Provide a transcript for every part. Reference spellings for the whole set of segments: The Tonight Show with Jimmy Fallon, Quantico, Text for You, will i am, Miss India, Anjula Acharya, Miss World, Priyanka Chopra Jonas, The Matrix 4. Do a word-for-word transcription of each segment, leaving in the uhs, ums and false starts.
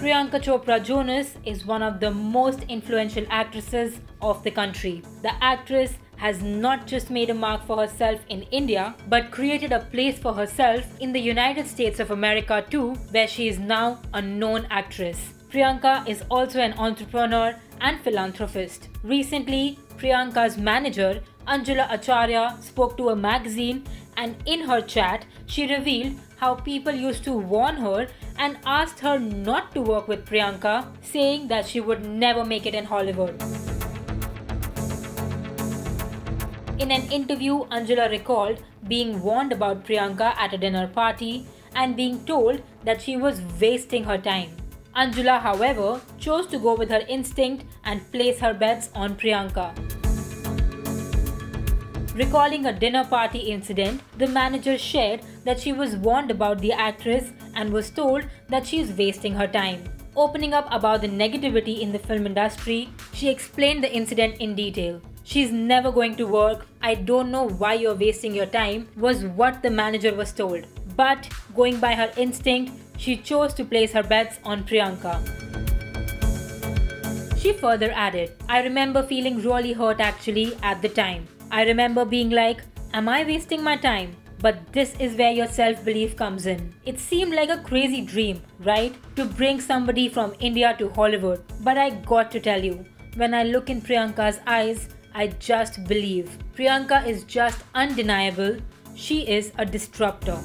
Priyanka Chopra Jonas is one of the most influential actresses of the country. The actress has not just made a mark for herself in India, but created a place for herself in the United States of America too, where she is now a known actress. Priyanka is also an entrepreneur and philanthropist. Recently, Priyanka's manager, Anjula Acharya, spoke to a magazine, and in her chat, she revealed how people used to warn her and asked her not to work with Priyanka, saying that she would never make it in Hollywood. In an interview, Anjula recalled being warned about Priyanka at a dinner party and being told that she was wasting her time. Anjula, however, chose to go with her instinct and place her bets on Priyanka. Recalling a dinner party incident, the manager shared that she was warned about the actress and was told that she is wasting her time. Opening up about the negativity in the film industry, she explained the incident in detail. "She's never going to work. I don't know why you're wasting your time," was what the manager was told. But going by her instinct, she chose to place her bets on Priyanka. She further added, "I remember feeling really hurt actually at the time. I remember being like, am I wasting my time? But this is where your self-belief comes in. It seemed like a crazy dream, right? To bring somebody from India to Hollywood. But I got to tell you, when I look in Priyanka's eyes, I just believe. Priyanka is just undeniable. She is a disruptor."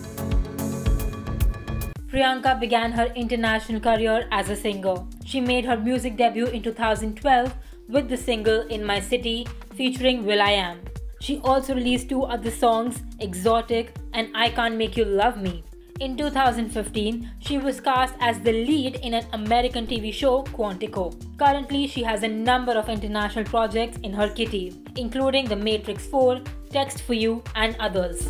Priyanka began her international career as a singer. She made her music debut in two thousand twelve with the single "In My City" featuring Will I Am. She also released two other songs, "Exotic" and "I Can't Make You Love Me." In two thousand fifteen, she was cast as the lead in an American T V show, Quantico. Currently, she has a number of international projects in her kitty, including The Matrix four, Text for You, and others.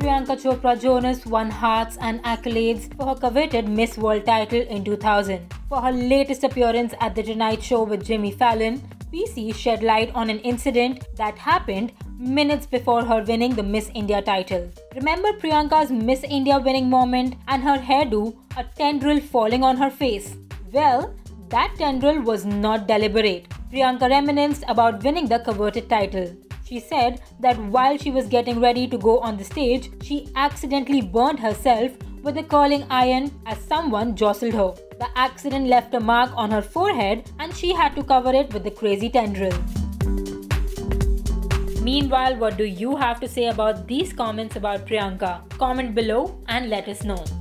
Priyanka Chopra Jonas won hearts and accolades for her coveted Miss World title in two thousand. For her latest appearance at The Tonight Show with Jimmy Fallon, P C shed light on an incident that happened minutes before her winning the Miss India title. Remember Priyanka's Miss India winning moment and her hairdo, a tendril falling on her face? Well, that tendril was not deliberate. Priyanka reminisced about winning the coveted title. She said that while she was getting ready to go on the stage, she accidentally burned herself with a curling iron as someone jostled her. The accident left a mark on her forehead and she had to cover it with the crazy tendril. Meanwhile, what do you have to say about these comments about Priyanka? Comment below and let us know.